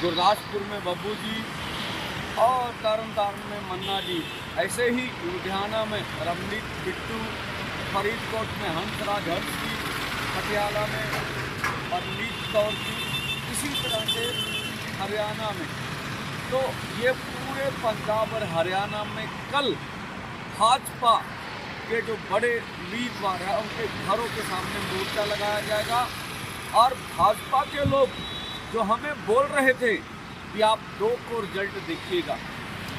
गुरदासपुर में बब्बू जी और तरन तारण में मन्ना जी, ऐसे ही लुधियाना में रमनीत बिट्टू, फरीदकोट में हंसरा घट जी, पटियाला में रवनीत कौर जी, इसी तरह से हरियाणा में। तो ये पूरे पंजाब और हरियाणा में कल भाजपा के जो बड़े उम्मीदवार हैं उनके घरों के सामने मोर्चा लगाया जाएगा। और भाजपा के लोग जो हमें बोल रहे थे कि आप 2 को रिजल्ट देखिएगा,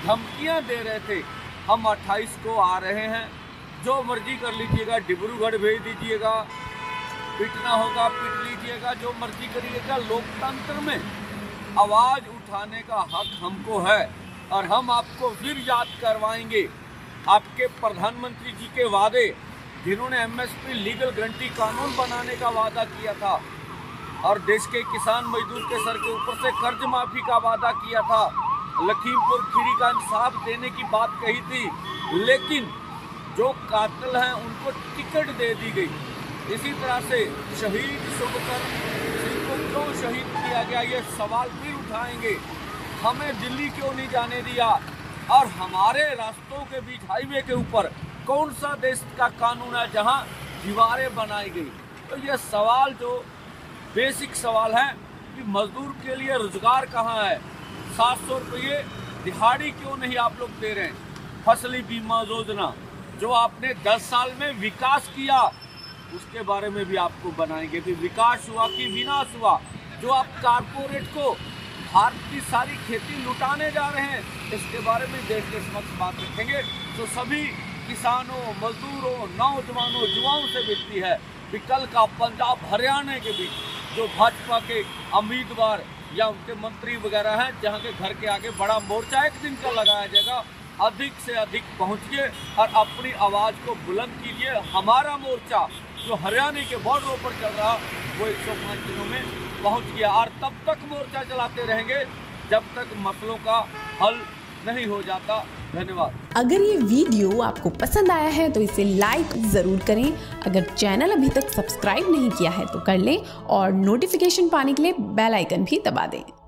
धमकियां दे रहे थे हम 28 को आ रहे हैं, जो मर्जी कर लीजिएगा, डिब्रूगढ़ भेज दीजिएगा, पिटना होगा पिट लीजिएगा, जो मर्जी करिएगा, लोकतंत्र में आवाज़ उठाने का हक हमको है। और हम आपको फिर याद करवाएंगे आपके प्रधानमंत्री जी के वादे, जिन्होंने MSP लीगल गारंटी कानून बनाने का वादा किया था और देश के किसान मजदूर के सर के ऊपर से कर्ज माफी का वादा किया था, लखीमपुर खीरी का इंसाफ देने की बात कही थी, लेकिन जो कातिल हैं उनको टिकट दे दी गई। इसी तरह से शहीद सुखकर सिंह को क्यों शहीद किया गया, ये सवाल भी उठाएंगे। हमें दिल्ली क्यों नहीं जाने दिया और हमारे रास्तों के बीच हाईवे के ऊपर कौन सा देश का कानून है जहां दीवारें बनाई गई। तो ये सवाल जो बेसिक सवाल है कि मजदूर के लिए रोजगार कहां है, 700 रुपये दिहाड़ी क्यों नहीं आप लोग दे रहे हैं, फसली बीमा योजना जो आपने 10 साल में विकास किया उसके बारे में भी आपको बनाएंगे कि विकास हुआ कि विनाश हुआ। जो आप कारपोरेट को भारत की सारी खेती लुटाने जा रहे हैं इसके बारे में देश के समक्ष बात रखेंगे। तो सभी किसानों, मजदूरों, नौजवानों, युवाओं से विनती है कि कल का पंजाब हरियाणा के बीच जो भाजपा के उम्मीदवार या उनके मंत्री वगैरह हैं जहां के घर के आगे बड़ा मोर्चा एक दिन का लगाया जाएगा, अधिक से अधिक पहुंचिए और अपनी आवाज़ को बुलंद कीजिए। हमारा मोर्चा जो हरियाणा के बॉर्डरों पर चल रहा वो 105 दिनों में पहुंच गया और तब तक मोर्चा चलाते रहेंगे जब तक मसलों का हल नहीं हो जाता। धन्यवाद। अगर ये वीडियो आपको पसंद आया है तो इसे लाइक जरूर करें। अगर चैनल अभी तक सब्सक्राइब नहीं किया है तो कर लें और नोटिफिकेशन पाने के लिए बेल आइकन भी दबा दें।